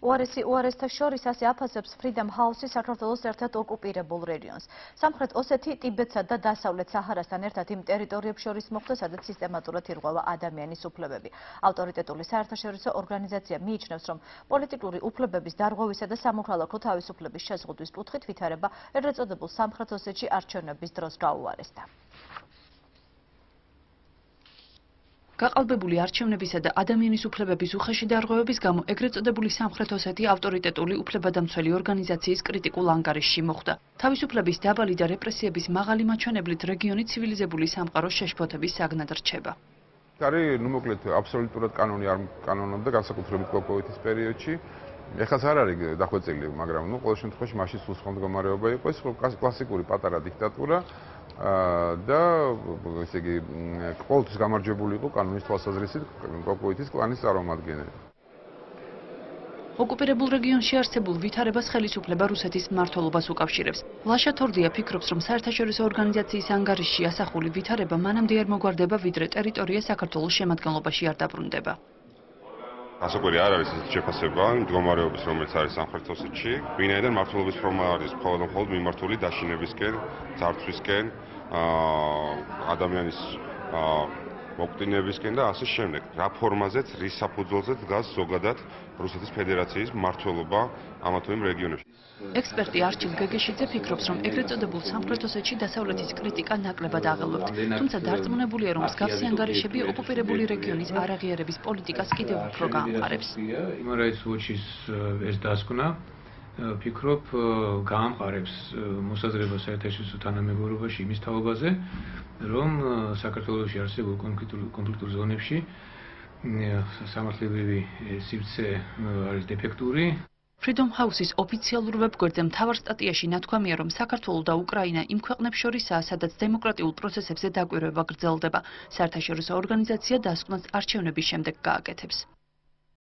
უარესთაშორის ასე აფასებს Freedom House-ი საქართველოს ერთად ოკუპირებულ რეგიონს. Სამხრეთ ოსეთი ტიბეტსა და დასავლეთ საჰარასთან ერთად იმ ტერიტორიებს შორის მოხვდა, სადაც სისტემატურად ირღვევა ადამიანის უფლებები. Ავტორიტეტული საერთაშორისო ორგანიზაცია მიიჩნევს, რომ პოლიტიკური უფლებების დარღვევისა და სამოქალაქო თავისუფლების შეზღუდვის კუთხით ვითარება ეგრეთ წოდებულ სამხრეთ ოსეთში არჩევნების დროს გაუარესდა. გაყალბებული არჩევნებისა და ადამიანის უფლებების უხეში დარღვევების გამო ეგრეთ წოდებული სამხრეთ ოსეთი ავტორიტეტული უფლებადამცველი ორგანიზაციის კრიტიკულ ანგარიშში მოხვდა. თავისუფლების დაბალი და რეპრესიების მაღალი მაჩვენებლით რეგიონი ცივილიზებული სამყაროს შეშფოთების საგნად რჩება. არის ნუ მოკლედ აბსოლუტურად კანონი არ კანონობდა განსაკუთრებით კოკოვეთის პერიოდში. ეხლა არ არის დახვეწილი, მაგრამ ნუ ყოველ შემთხვევაში მაშინ სულ სხვა მდგომარეობა იყო, ეს კლასიკური პატარა დიქტატურა. და ესე იგი ყოველთვის გამარჯვებული იყო კანონის თვალსაზრისით კოკოიტის კლანის წარმომადგენელი. ოკუპირებულ რეგიონში არსებულ ვითარებას ხელისუფლება რუსეთის მმართველობას უკავშირებს. ლაშა თორდია ფიქრობს, რომ საერთაშორისო ორგანიზაციის ანგარიშში ასახული ვითარება მანამდე არ მოგვარდება, ვიდრე ტერიტორია საქართველოს შემადგენლობაში არ დაბრუნდება. Ასაკური არ არის ეს შეფასება მდგომარეობის, რომელიც არის სამხრეთ ოსეთში, ვინაიდან მმართველობის ფორმა არის მხოლოდ მიმართული დაშინებისკენ, ძარცვისკენ, ადამიანის მოყდინებისკენ და ასე შემდეგ. რა ფორმაზეც, რის საფუძველზეც დგას ზოგადად რუსეთის ფედერაციის მმართველობა ამათოემ რეგიონებში. Eksperti Archil Gegeshidze ფიქრობს, რომ ეგრეთ წოდებულ სამხრეთ ოსეთში დასავლეთის კრიტიკა ნაკლებად აღელვებთ. Თუმცა დარწმუნებულია, რომ მსგავსი ანგარიშები ოკუპირებული რეგიონის არაღიარების პოლიტიკას კიდევ უფრო გაამყარებს. Human Rights Watch-ის ეს დასკვნა ფიქრობ გაამყარებს მოსაზრებას საერთაშორისო თანამეგობრობაში იმის თაობაზე, რომ საქართველოში არსებულ კონფლიქტურ ზონებში სამართლებრივი სივრცე არის დეფექტური. Freedom House-ის ოფიციალურ ვებგვერდზე მთავარ სტატიაში ნათქვამია, რომ საქართველო და უკრაინა იმ ქვეყნებს შორისაა, სადაც დემოკრატიულ პროცესებზე დაკვირვება გრძელდება. საერთაშორისო ორგანიზაცია დასკვნას არჩევნების შემდეგ გააკეთებს.